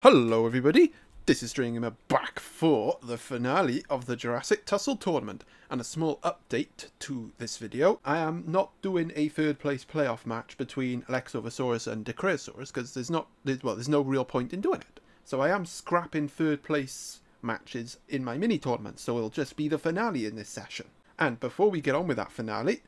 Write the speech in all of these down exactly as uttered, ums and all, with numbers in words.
Hello everybody, this is Dreaming Emma back for the finale of the Jurassic Tussle Tournament, and a small update to this video. I am not doing a third place playoff match between Lexovasaurus and Decreosaurus because there's not, well, there's no real point in doing it. So I am scrapping third place matches in my mini tournament, so it'll just be the finale in this session. And before we get on with that finale,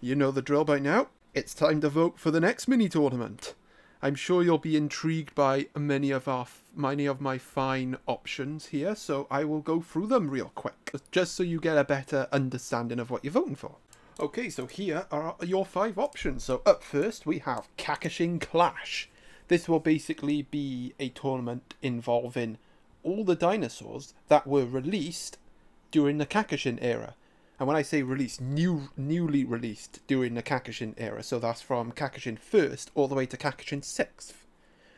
you know the drill by now, it's time to vote for the next mini tournament. I'm sure you'll be intrigued by many of our, many of my fine options here, so I will go through them real quick, just so you get a better understanding of what you're voting for. Okay, so here are your five options. So up first, we have Kakushin Clash. This will basically be a tournament involving all the dinosaurs that were released during the Kakushin era. And when I say released, new, newly released during the Kakushin era. So that's from Kakushin first all the way to Kakushin sixth.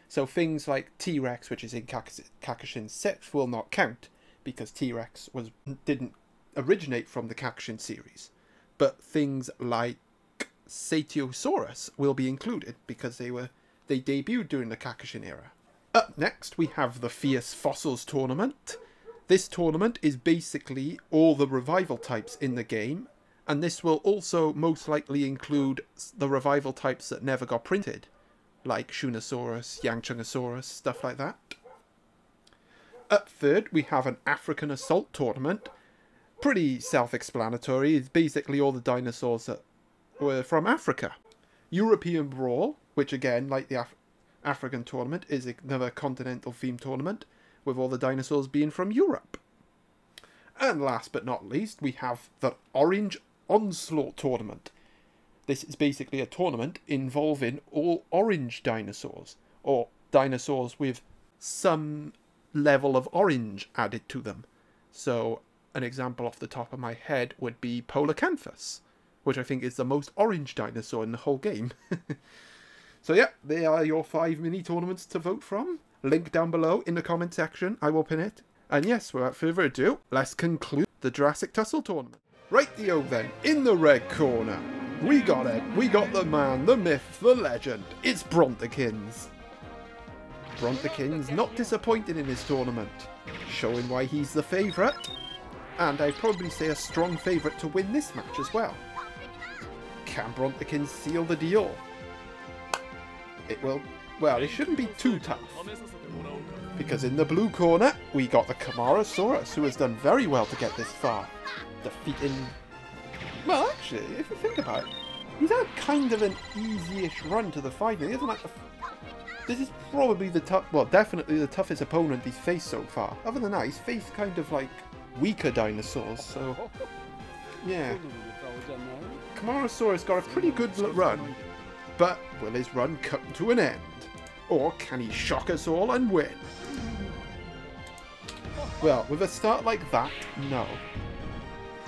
So things like T-Rex, which is in Kakushin sixth, will not count. Because T-Rex was didn't originate from the Kakushin series. But things like Cetiosaurus will be included because they, were, they debuted during the Kakushin era. Up next, we have the Fierce Fossils Tournament. This tournament is basically all the revival types in the game, and this will also most likely include the revival types that never got printed, like Shunosaurus, Yangchungasaurus, stuff like that. Up third, we have an African Assault Tournament. Pretty self-explanatory, it's basically all the dinosaurs that were from Africa. European Brawl, which again, like the Af- African Tournament, is another continental themed tournament, with all the dinosaurs being from Europe. And last but not least, we have the Orange Onslaught Tournament. This is basically a tournament involving all orange dinosaurs, or dinosaurs with some level of orange added to them. So an example off the top of my head would be Polacanthus, which I think is the most orange dinosaur in the whole game. So yeah, they are your five mini tournaments to vote from. Link down below in the comment section, I will pin it. And yes, without further ado, let's conclude the Jurassic Tussle Tournament. Righty-o then, in the red corner, we got it, we got the man, the myth, the legend, it's Brontikins. Brontikins not disappointed in his tournament, showing why he's the favourite, and I'd probably say a strong favourite to win this match as well. Can Brontikins seal the deal? It will... Well, it shouldn't be too tough, because in the blue corner, we got the Camarasaurus, who has done very well to get this far, defeating... Well, actually, if you think about it, he's had kind of an easy-ish run to the final. He hasn't had to... This is probably the tough... Well, definitely the toughest opponent he's faced so far. Other than that, he's faced kind of, like, weaker dinosaurs, so... Yeah. Camarasaurus got a pretty good run, but will his run come to an end? Or can he shock us all and win? Well, with a start like that, no.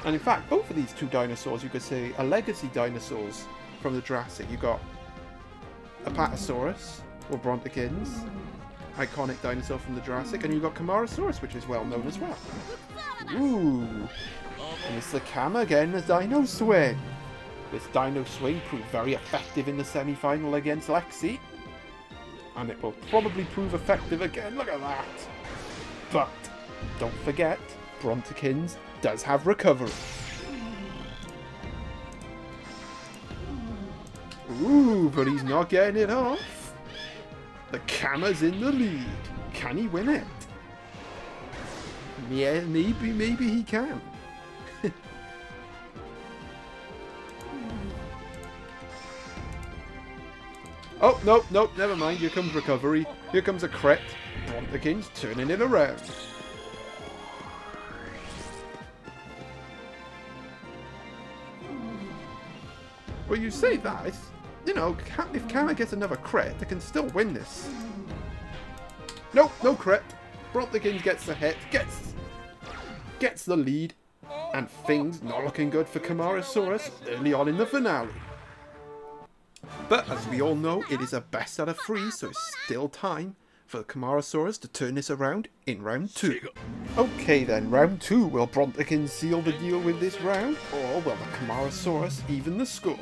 And in fact, both of these two dinosaurs, you could say, are legacy dinosaurs from the Jurassic. You got Apatosaurus, or Brontikins, iconic dinosaur from the Jurassic, and you got Camarasaurus, which is well known as well. Ooh, and it's the Cam again, the dino swing. This dino swing proved very effective in the semi-final against Lexi. And it will probably prove effective again, look at that! But, don't forget, Brontikins does have recovery. Ooh, but he's not getting it off! The Camera's in the lead! Can he win it? Yeah, maybe, maybe he can. Oh, nope, nope, never mind. Here comes recovery. Here comes a crit. Brontikins turning it around. Well, you say that. It's, you know, if Kama gets another crit, they can still win this. Nope, no crit. Brontikins gets the hit, gets, gets the lead, and things not looking good for Camarasaurus early on in the finale. But, as we all know, it is a best out of three, so it's still time for Camarasaurus to turn this around in round two. Okay then, round two. Will Brontikins seal the deal with this round, or will the Camarasaurus even the score?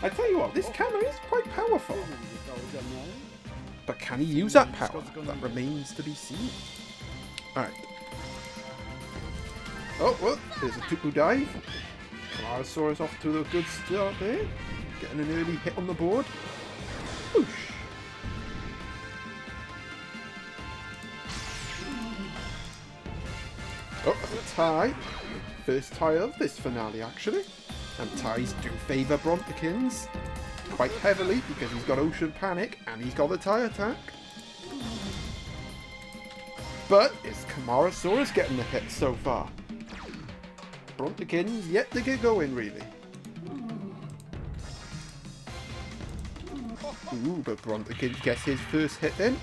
I tell you what, this camera is quite powerful. But can he use that power? That remains to be seen. Alright. Oh, well, there's a Tupu dive. Camarasaurus off to a good start there. Getting an early hit on the board. Whoosh. Oh, that's a tie. First tie of this finale, actually. And ties do favour Brontikins quite heavily because he's got Ocean Panic and he's got the tie attack. But is Camarasaurus getting the hit so far? Brontikins yet to get going, really. Ooh, but Brontikins gets his first hit in.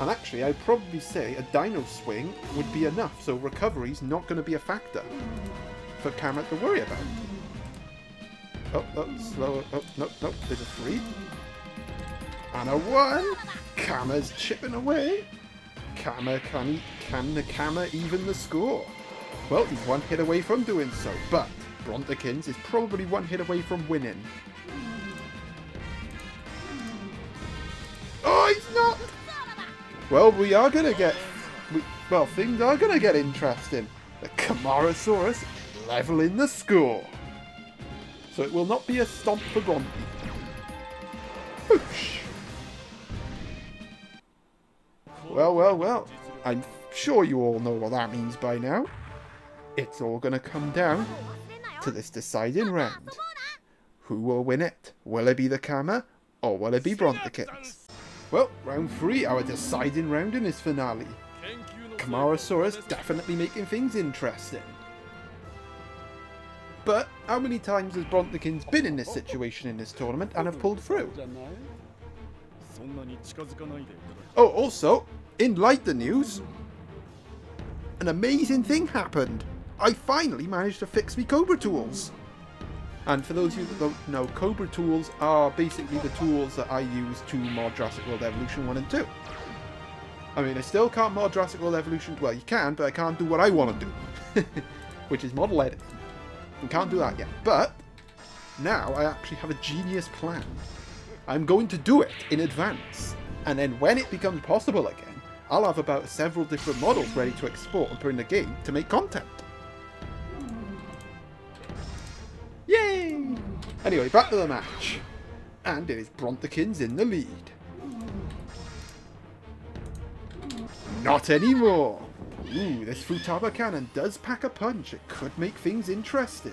And actually, I'd probably say a Dino Swing would be enough, so recovery's not going to be a factor for Camera to worry about. Oh, oh, slower. Oh, no, no, there's a three. And a one! Camera's chipping away. Camera, can he, can the Camera even the score? Well, he's one hit away from doing so, but Brontikins is probably one hit away from winning. Oh, he's not! Well, we are going to get... We, well, things are going to get interesting. The Camarasaurus leveling the score. So it will not be a stomp for Bronty. Whoosh! Well, well, well. I'm sure you all know what that means by now. It's all going to come down to this deciding round. Who will win it? Will it be the Camera or will it be Brontikins? Well, round three, our deciding round in this finale. Camarasaurus definitely making things interesting. But how many times has Brontikins been in this situation in this tournament and have pulled through? Oh, also, in lighter news, an amazing thing happened. I finally managed to fix me Cobra Tools. And for those of you that don't know, Cobra Tools are basically the tools that I use to mod Jurassic World Evolution one and two. I mean, I still can't mod Jurassic World Evolution, well you can, but I can't do what I want to do, which is model editing. We can't do that yet, but now I actually have a genius plan. I'm going to do it in advance, and then when it becomes possible again, I'll have about several different models ready to export and put in the game to make content. Yay! Anyway, back to the match. And it is Brontikins in the lead. Not anymore! Ooh, this Futaba cannon does pack a punch. It could make things interesting.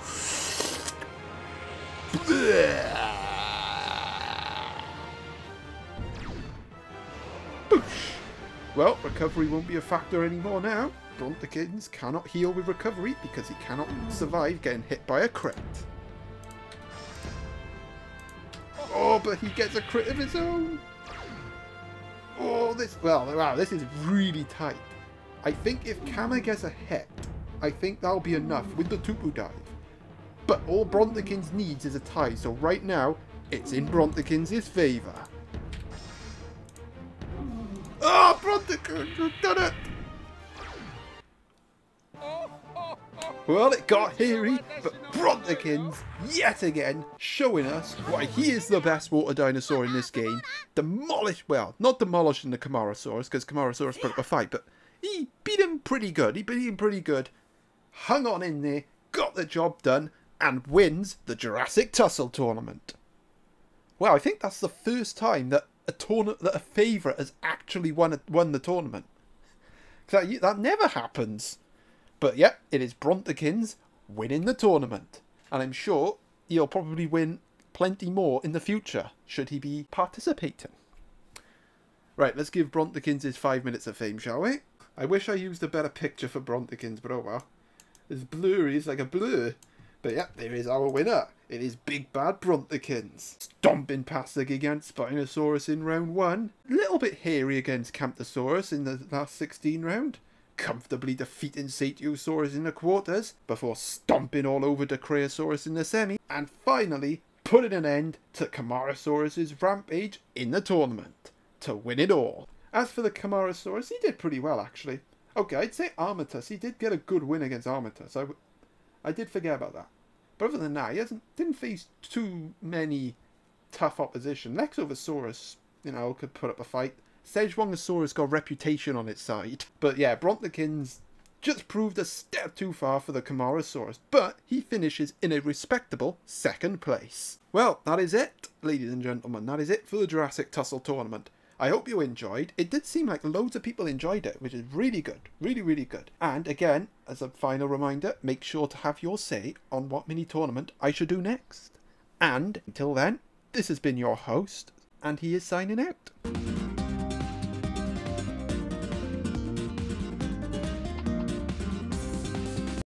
Boosh! Well, recovery won't be a factor anymore now. Brontikins cannot heal with recovery because he cannot survive getting hit by a crit. Oh, but he gets a crit of his own. Oh, this... Well, wow, this is really tight. I think if Kama gets a hit, I think that'll be enough with the Tupu dive. But all Brontikins needs is a tie, so right now, it's in Brontikins' favour. Oh, Brontikins, you've done it! Well, it got hairy, but Brontikins, yet again, showing us why he is the best water dinosaur in this game. Demolish, well, not demolishing the Camarasaurus, because Camarasaurus put up a fight, but he beat him pretty good. He beat him pretty good, hung on in there, got the job done, and wins the Jurassic Tussle Tournament. Wow, I think that's the first time that a, that a favourite has actually won, a won the tournament. That, that never happens. But yep, it is Brontikins winning the tournament. And I'm sure he'll probably win plenty more in the future, should he be participating. Right, let's give Brontikins his five minutes of fame, shall we? I wish I used a better picture for Brontikins, but oh well. It's blurry, it's like a blur. But yep, there is our winner. It is Big Bad Brontikins. Stomping past the Gigant Spinosaurus in round one. A little bit hairy against Camptosaurus in the last sixteen round. Comfortably defeating Cetiosaurus in the quarters before stomping all over Decreosaurus in the semi, and finally putting an end to Camarasaurus' rampage in the tournament to win it all. As for the Camarasaurus, he did pretty well actually. Okay, I'd say Armatus, he did get a good win against Armatus. I, w I did forget about that. But other than that, he hasn't didn't face too many tough opposition. Lexovasaurus, you know, could put up a fight. Sejuangasaurus got a reputation on its side. But yeah, Brontikins just proved a step too far for the Camarasaurus, but he finishes in a respectable second place. Well, that is it, ladies and gentlemen. That is it for the Jurassic Tussle Tournament. I hope you enjoyed. It did seem like loads of people enjoyed it, which is really good. Really, really good. And again, as a final reminder, make sure to have your say on what mini tournament I should do next. And until then, this has been your host, and he is signing out.